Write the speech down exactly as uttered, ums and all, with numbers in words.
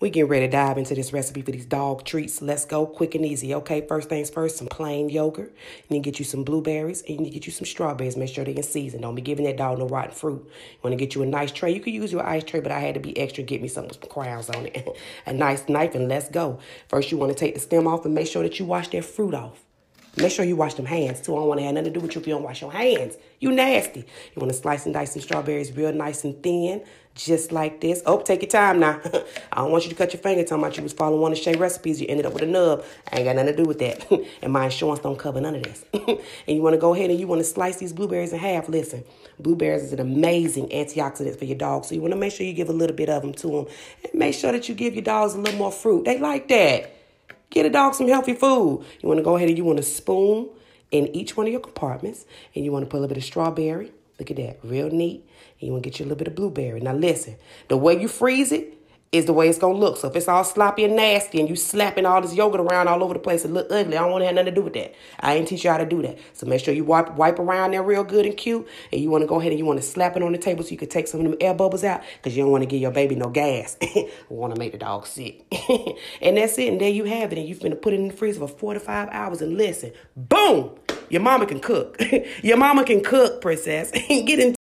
We get ready to dive into this recipe for these dog treats. Let's go quick and easy, okay? First things first, some plain yogurt. You need to get you some blueberries and you need to get you some strawberries. Make sure they're in season. Don't be giving that dog no rotten fruit. You want to get you a nice tray. You could use your ice tray, but I had to be extra. Get me something with some crowns on it. A nice knife and let's go. First, you want to take the stem off and make sure that you wash that fruit off. Make sure you wash them hands, too. I don't want to have nothing to do with you if you don't wash your hands. You nasty. You want to slice and dice some strawberries real nice and thin, just like this. Oh, take your time now. I don't want you to cut your finger talking about you was following one of Shay's recipes. You ended up with a nub. I ain't got nothing to do with that. And my insurance don't cover none of this. And you want to go ahead and you want to slice these blueberries in half. Listen, blueberries is an amazing antioxidant for your dog. So you want to make sure you give a little bit of them to them. And make sure that you give your dogs a little more fruit. They like that. Get a dog some healthy food. You want to go ahead and you want to spoon in each one of your compartments. And you want to put a little bit of strawberry. Look at that. Real neat. And you want to get you a little bit of blueberry. Now listen, the way you freeze it is the way it's going to look. So if it's all sloppy and nasty and you slapping all this yogurt around all over the place, it look ugly. I don't want to have nothing to do with that. I ain't teach you how to do that. So make sure you wipe, wipe around there real good and cute. And you want to go ahead and you want to slap it on the table so you can take some of them air bubbles out, because you don't want to give your baby no gas. I want to make the dog sick. And that's it. And there you have it. And you're finna put it in the freezer for four to five hours. And listen, boom, your mama can cook. Your mama can cook, princess. Get in